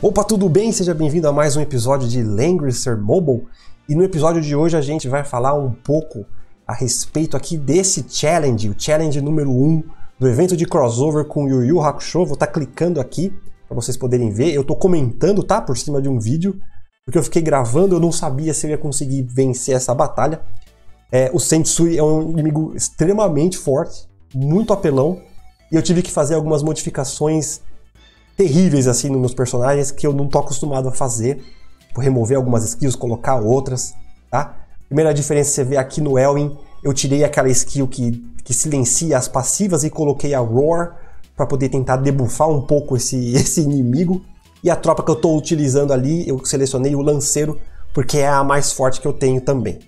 Opa, tudo bem? Seja bem-vindo a mais um episódio de Langrisser Mobile. E no episódio de hoje a gente vai falar um pouco a respeito aqui desse challenge, o challenge número 1 do evento de crossover com Yu Yu Hakusho. Vou estar clicando aqui para vocês poderem ver. Eu tô comentando, tá? Por cima de um vídeo, porque eu fiquei gravando, eu não sabia se eu ia conseguir vencer essa batalha. O Sensui é um inimigo extremamente forte, muito apelão, e eu tive que fazer algumas modificações terríveis assim nos meus personagens que eu não tô acostumado a fazer. Vou remover algumas skills, colocar outras, tá? Primeira diferença, você vê aqui no Elwin, eu tirei aquela skill que silencia as passivas e coloquei a Roar para poder tentar debufar um pouco esse inimigo. E a tropa que eu tô utilizando ali, eu selecionei o Lanceiro porque é a mais forte que eu tenho também.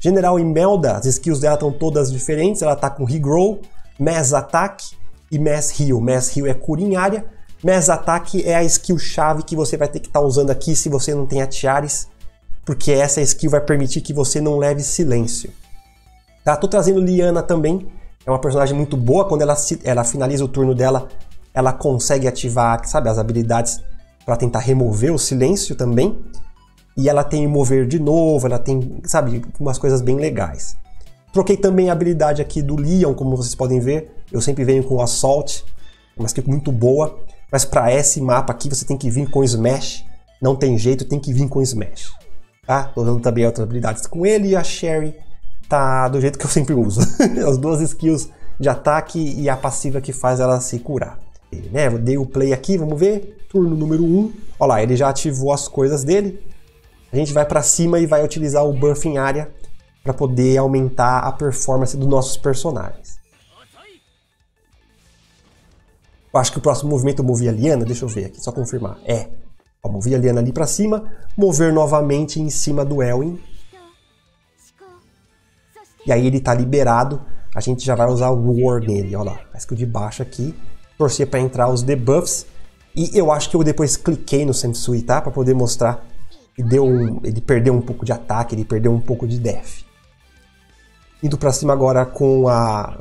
General Imelda, as skills dela estão todas diferentes, ela tá com He-Grow, Mass Attack e Mass Heal. Mass Heal é cura em área. Mass Attack é a skill-chave que você vai ter que estar usando aqui se você não tem a Tiaris, porque essa skill vai permitir que você não leve silêncio. Tá, tô trazendo Liana também, é uma personagem muito boa. Quando ela finaliza o turno dela, ela consegue ativar, sabe, as habilidades para tentar remover o silêncio também. E ela tem mover de novo, ela tem, sabe, umas coisas bem legais. Troquei também a habilidade aqui do Leon, como vocês podem ver. Eu sempre venho com o Assault, uma skill muito boa. Mas para esse mapa aqui você tem que vir com Smash. Não tem jeito, tem que vir com Smash. Tá? Tô dando também outras habilidades com ele. E a Sherry tá do jeito que eu sempre uso. As duas skills de ataque e a passiva que faz ela se curar. E, né? Dei o play aqui, vamos ver. Turno número 1. Olha lá, ele já ativou as coisas dele. A gente vai para cima e vai utilizar o buff em área para poder aumentar a performance dos nossos personagens. Eu acho que o próximo movimento eu movi a Liana, deixa eu ver aqui, só confirmar. Ó, movi a Liana ali pra cima, mover novamente em cima do Elwin. E aí ele tá liberado, a gente já vai usar o Roar nele, ó lá. Parece que o de baixo aqui, torcer pra entrar os debuffs. E eu acho que eu depois cliquei no Sensui, tá? Pra poder mostrar que ele perdeu um pouco de ataque, ele perdeu um pouco de def. Indo pra cima agora com a...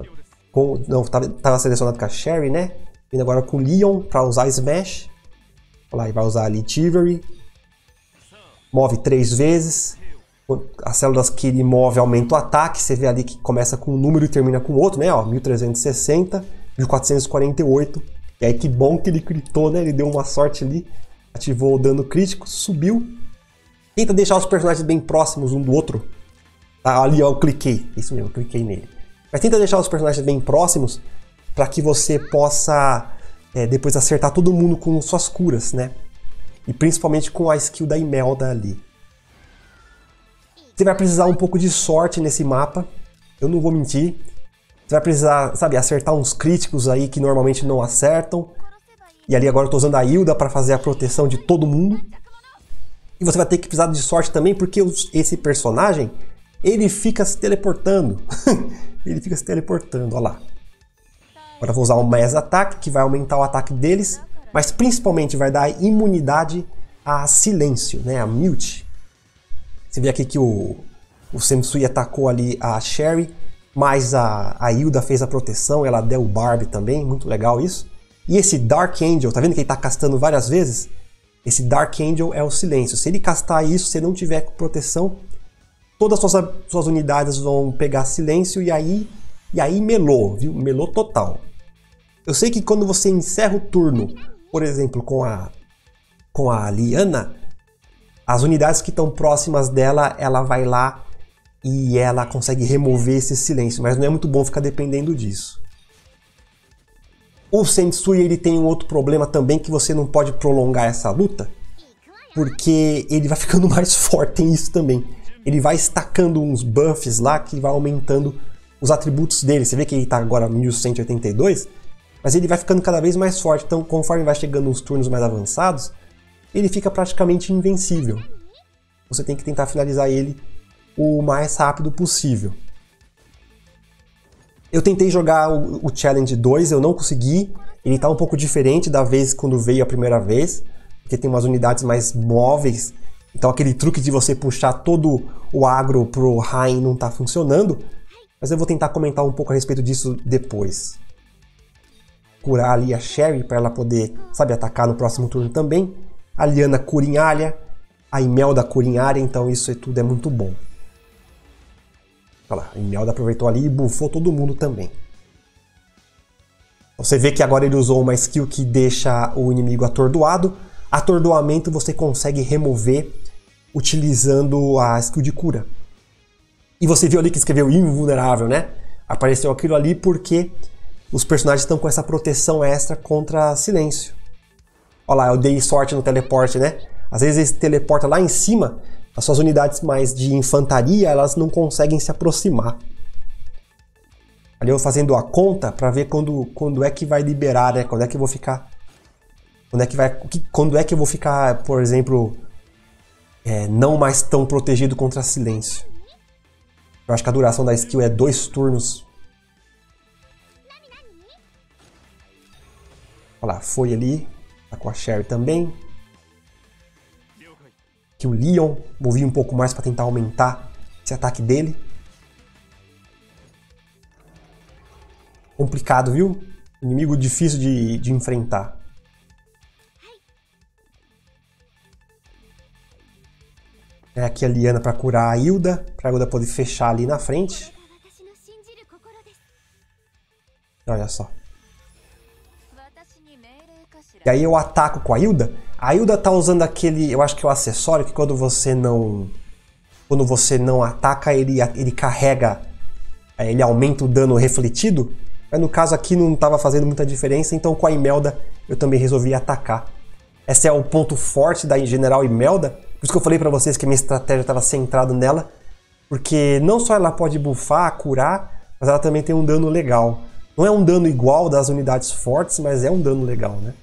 Não, tava selecionado com a Sherry, né? Vindo agora com o Leon para usar Smash. Olha lá, ele vai usar ali Tivory. Move 3 vezes. As células que ele move aumentam o ataque. Você vê ali que começa com um número e termina com outro, né? Ó, 1360, 1448. E aí que bom que ele critou, né? Ele deu uma sorte ali. Ativou o dano crítico, subiu. Tenta deixar os personagens bem próximos um do outro. Tá, ali ó, eu cliquei. Isso mesmo, eu cliquei nele. Mas tenta deixar os personagens bem próximos, para que você possa depois acertar todo mundo com suas curas, né? E principalmente com a skill da Imelda ali. Você vai precisar um pouco de sorte nesse mapa, eu não vou mentir. Você vai precisar, sabe, acertar uns críticos aí que normalmente não acertam. E ali agora eu tô usando a Hilda para fazer a proteção de todo mundo. E você vai ter que precisar de sorte também, porque esse personagem, ele fica se teleportando. Ele fica se teleportando, olha lá. Agora vou usar o Mass Attack, que vai aumentar o ataque deles, mas principalmente vai dar imunidade a silêncio, né? A mute. Você vê aqui que o Sensui atacou ali a Sherry, mas a Hilda fez a proteção, ela deu o Barb também, muito legal isso. E esse Dark Angel, tá vendo que ele tá castando várias vezes? Esse Dark Angel é o silêncio. Se ele castar isso, se não tiver proteção, todas as suas unidades vão pegar silêncio e aí melou, viu? Melou total. Eu sei que quando você encerra o turno, por exemplo, com a Liana, as unidades que estão próximas dela, ela vai lá e ela consegue remover esse silêncio, mas não é muito bom ficar dependendo disso. O Sensui, ele tem um outro problema também, que você não pode prolongar essa luta, porque ele vai ficando mais forte, tem isso também. Ele vai estacando uns buffs lá que vai aumentando os atributos dele. Você vê que ele tá agora 1182, mas ele vai ficando cada vez mais forte, então conforme vai chegando uns turnos mais avançados, ele fica praticamente invencível. Você tem que tentar finalizar ele o mais rápido possível. Eu tentei jogar o Challenge 2, eu não consegui, ele tá um pouco diferente da vez quando veio a primeira vez, porque tem umas unidades mais móveis, então aquele truque de você puxar todo o agro pro Heim não tá funcionando, mas eu vou tentar comentar um pouco a respeito disso depois. Curar ali a Sherry para ela poder, sabe, atacar no próximo turno também. a Liana cura em área, a Imelda cura em área, então isso tudo é muito bom. Olha lá, a Imelda aproveitou ali e bufou todo mundo também. Você vê que agora ele usou uma skill que deixa o inimigo atordoado. Atordoamento você consegue remover utilizando a skill de cura. E você viu ali que escreveu invulnerável, né? Apareceu aquilo ali porque os personagens estão com essa proteção extra contra silêncio. Olha lá, eu dei sorte no teleporte, né? Às vezes esse teleporta lá em cima, as suas unidades mais de infantaria, elas não conseguem se aproximar. Ali eu fazendo a conta para ver quando é que vai liberar, né? Quando é que eu vou ficar... Quando é que eu vou ficar, por exemplo, não mais tão protegido contra silêncio. Eu acho que a duração da skill é 2 turnos. Olha lá, foi ali. Tá com a Sherry também. Que o Leon, movi um pouco mais para tentar aumentar esse ataque dele. Complicado, viu? Inimigo difícil de enfrentar. É aqui a Liana para curar a Hilda, para a Hilda poder fechar ali na frente. Olha só. E aí eu ataco com a Hilda. A Hilda tá usando aquele, eu acho que é o acessório que quando você não ataca, ele carrega, ele aumenta o dano refletido. Mas no caso aqui não estava fazendo muita diferença, então com a Imelda eu também resolvi atacar. Esse é o ponto forte da General Imelda. Por isso que eu falei pra vocês que a minha estratégia estava centrada nela, porque não só ela pode buffar, curar, mas ela também tem um dano legal. Não é um dano igual das unidades fortes, mas é um dano legal, né?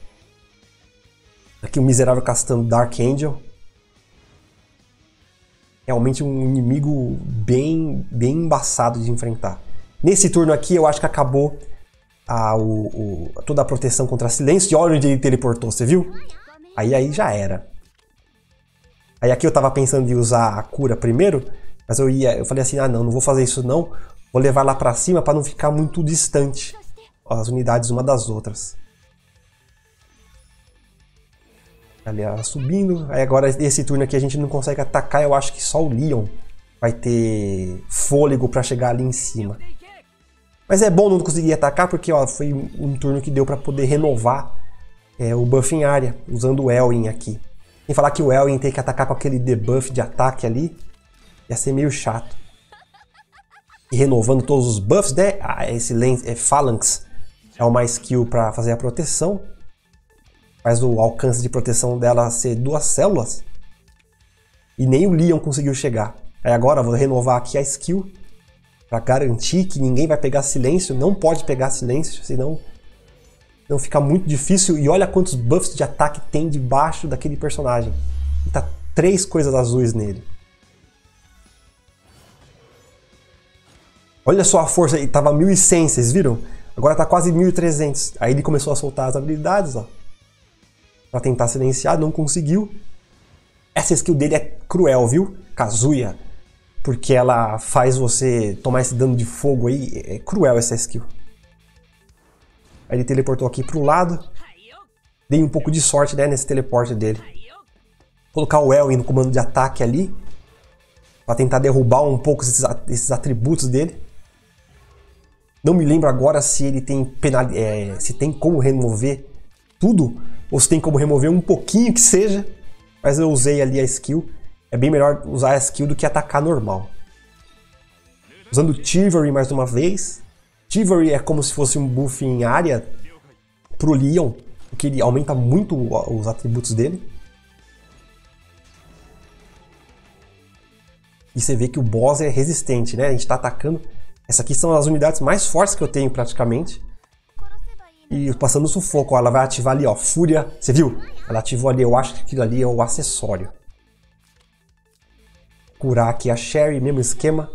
Aqui o miserável castando Dark Angel. Realmente um inimigo bem embaçado de enfrentar. Nesse turno aqui eu acho que acabou toda a proteção contra silêncio. E olha onde ele teleportou, você viu? Aí já era. Aí aqui eu tava pensando em usar a cura primeiro, mas eu falei assim, não vou fazer isso não, vou levar lá pra cima pra não ficar muito distante as unidades uma das outras. Ali ela subindo, aí agora esse turno aqui a gente não consegue atacar, eu acho que só o Leon vai ter fôlego pra chegar ali em cima. Mas é bom não conseguir atacar porque ó, foi um turno que deu pra poder renovar o buff em área, usando o Elwin aqui. Sem falar que o Elwin tem que atacar com aquele debuff de ataque ali, ia ser meio chato. E renovando todos os buffs, né? Esse Phalanx é uma skill para fazer a proteção. Faz o alcance de proteção dela ser 2 células. E nem o Leon conseguiu chegar. Aí agora eu vou renovar aqui a skill para garantir que ninguém vai pegar silêncio. Não pode pegar silêncio, senão... Então fica muito difícil, e olha quantos buffs de ataque tem debaixo daquele personagem. E tá 3 coisas azuis nele. Olha só a força, ele tava 1100, vocês viram? Agora tá quase 1300. Aí ele começou a soltar as habilidades, ó. Pra tentar silenciar, não conseguiu. Essa skill dele é cruel, viu? Kazuya. Porque ela faz você tomar esse dano de fogo aí, é cruel essa skill. Aí ele teleportou aqui pro lado. Dei um pouco de sorte, né, nesse teleporte dele. Vou colocar o Elwin no comando de ataque ali. Pra tentar derrubar um pouco esses atributos dele. Não me lembro agora se ele tem se tem como remover tudo. Ou se tem como remover um pouquinho que seja. Mas eu usei ali a skill. É bem melhor usar a skill do que atacar normal. Usando o Tivory mais uma vez. Chivery é como se fosse um buff em área pro Leon, porque ele aumenta muito os atributos dele. E você vê que o boss é resistente, né? A gente tá atacando. Essas aqui são as unidades mais fortes que eu tenho praticamente. E passando sufoco, ó, ela vai ativar ali, ó, Fúria. Você viu? Ela ativou ali, eu acho que aquilo ali é o acessório. Curar aqui a Sherry, mesmo esquema.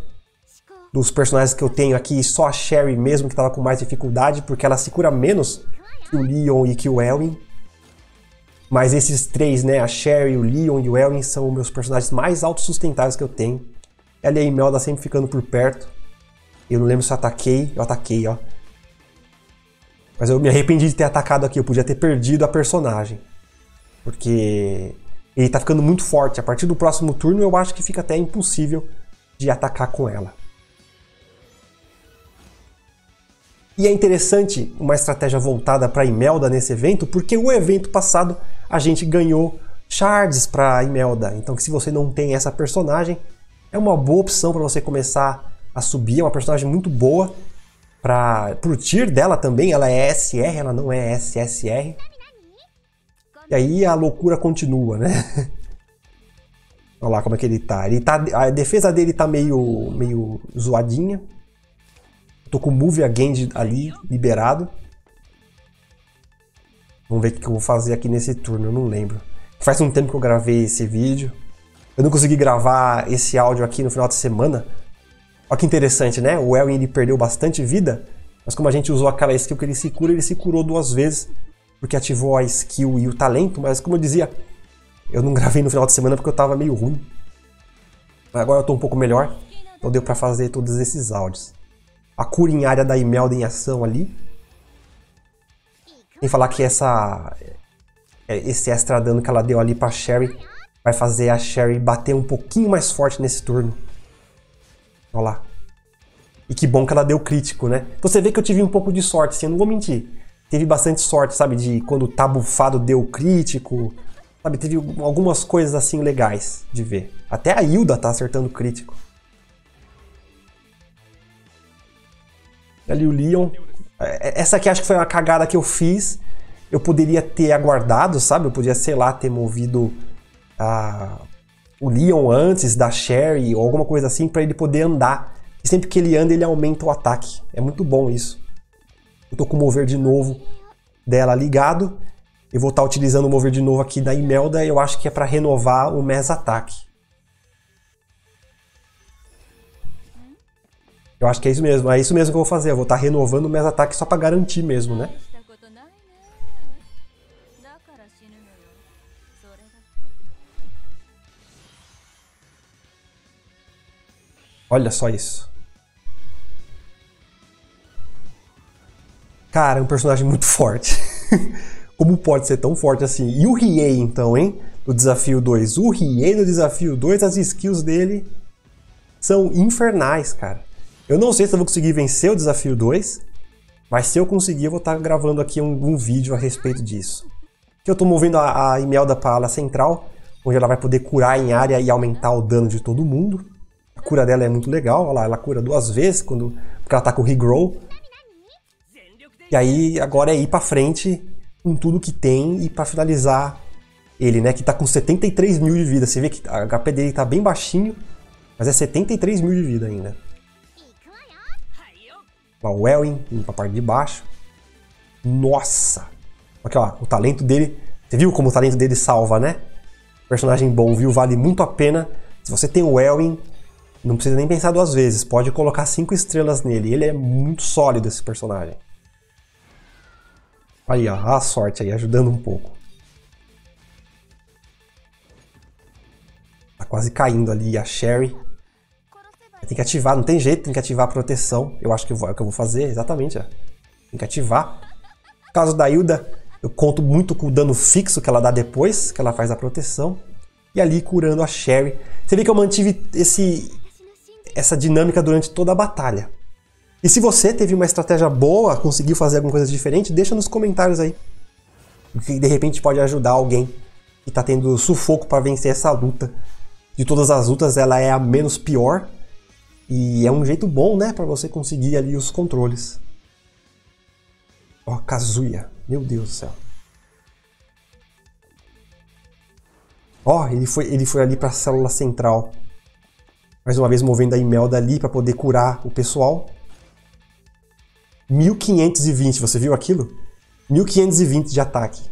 Dos personagens que eu tenho aqui, só a Sherry mesmo que estava com mais dificuldade, porque ela se cura menos que o Leon e que o Elwin. Mas esses três, né, a Sherry, o Leon e o Elwin, são meus personagens mais autossustentáveis que eu tenho. Ela e a Imelda sempre ficando por perto. Eu não lembro se eu ataquei, ó. Mas eu me arrependi de ter atacado aqui, eu podia ter perdido a personagem. Porque Ele tá ficando muito forte. A partir do próximo turno eu acho que fica até impossível de atacar com ela. E é interessante uma estratégia voltada para Imelda nesse evento, porque o evento passado a gente ganhou shards para Imelda. Então se você não tem essa personagem, é uma boa opção para você começar a subir. É uma personagem muito boa para o tier dela também. Ela é SR, ela não é SSR. E aí a loucura continua, né? Olha lá como é que ele tá. A defesa dele tá meio zoadinha. Tô com o Move Again ali, liberado. Vamos ver o que eu vou fazer aqui nesse turno, eu não lembro. Faz um tempo que eu gravei esse vídeo. Eu não consegui gravar esse áudio aqui no final de semana. Olha que interessante, né? O Elwin, ele perdeu bastante vida, mas como a gente usou aquela skill que ele se curou 2 vezes, porque ativou a skill e o talento, mas como eu dizia, eu não gravei no final de semana porque eu tava meio ruim. Mas agora eu tô um pouco melhor, então deu pra fazer todos esses áudios. A cura em área da Imelda em ação ali. Sem falar que esse extra dano que ela deu ali pra Sherry vai fazer a Sherry bater um pouquinho mais forte nesse turno. Olha lá. E que bom que ela deu crítico, né? Então você vê que eu tive um pouco de sorte, assim, eu não vou mentir. Teve bastante sorte, sabe? De quando tá bufado deu crítico. Sabe? Teve algumas coisas assim legais de ver. Até a Hilda tá acertando crítico. Ali o Leon. Essa aqui acho que foi uma cagada que eu fiz. Eu poderia ter aguardado, sabe? Eu podia, sei lá, ter movido o Leon antes da Sherry ou alguma coisa assim pra ele poder andar. E sempre que ele anda, ele aumenta o ataque. É muito bom isso. Eu tô com o mover de novo dela ligado. Eu vou estar utilizando o mover de novo aqui da Imelda. Eu acho que é pra renovar o Mass Attack. Eu acho que é isso mesmo que eu vou fazer, eu vou estar renovando o Mass Attack só pra garantir mesmo, né? Olha só isso. Cara, é um personagem muito forte. Como pode ser tão forte assim? E o Hiei então, hein? No desafio 2. O Hiei no desafio 2, as skills dele são infernais, cara. Eu não sei se eu vou conseguir vencer o desafio 2, mas se eu conseguir, eu vou estar gravando aqui um vídeo a respeito disso. Aqui eu estou movendo a Imelda para a ala central, onde ela vai poder curar em área e aumentar o dano de todo mundo. A cura dela é muito legal, olha lá, ela cura 2 vezes, porque ela está com o He-Grow. E aí, agora é ir para frente com tudo que tem e para finalizar ele, né? Que está com 73 mil de vida, você vê que a HP dele está bem baixinho, mas é 73 mil de vida ainda. O Elwin, indo pra parte de baixo. Nossa! Aqui, ó, o talento dele. Você viu como o talento dele salva, né? Personagem bom, viu? Vale muito a pena. Se você tem o Elwin, não precisa nem pensar 2 vezes. Pode colocar 5 estrelas nele. Ele é muito sólido, esse personagem. Aí, ó, a sorte aí, ajudando um pouco. Tá quase caindo ali a Sherry. Tem que ativar, não tem jeito, tem que ativar a proteção. Eu acho que é o que eu vou fazer, exatamente. É. Tem que ativar. No caso da Hilda, eu conto muito com o dano fixo que ela dá depois, que ela faz a proteção. E ali curando a Sherry. Você vê que eu mantive essa dinâmica durante toda a batalha. E se você teve uma estratégia boa, conseguiu fazer alguma coisa diferente, deixa nos comentários aí. Que de repente pode ajudar alguém que está tendo sufoco para vencer essa luta. De todas as lutas, ela é a menos pior. E é um jeito bom, né, pra você conseguir ali os controles. Ó, Kazuya. Meu Deus do céu. Ó, ele foi ali pra célula central. Mais uma vez movendo a Imelda ali pra poder curar o pessoal. 1520, você viu aquilo? 1520 de ataque.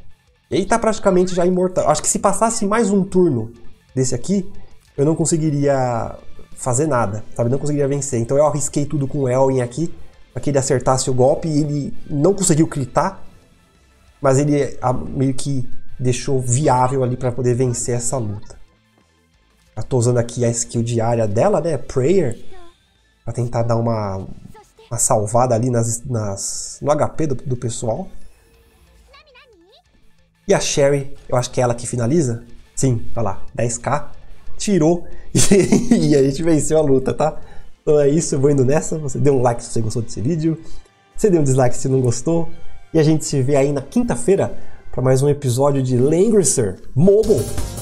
E ele tá praticamente já imortal. Acho que se passasse mais um turno desse aqui, eu não conseguiria fazer nada, sabe? Não conseguiria vencer. Então eu arrisquei tudo com o Elwin aqui, para que ele acertasse o golpe, e ele não conseguiu critar, mas ele meio que deixou viável ali para poder vencer essa luta. Eu tô usando aqui a skill diária dela, né? Prayer, para tentar dar uma salvada ali no HP do pessoal. E a Sherry, eu acho que é ela que finaliza. Sim, olha lá, 10k, tirou e a gente venceu a luta, tá? Então é isso, eu vou indo nessa. Você deu um like se você gostou desse vídeo, você deu um dislike se não gostou, e a gente se vê aí na quinta-feira para mais um episódio de Langrisser Mobile.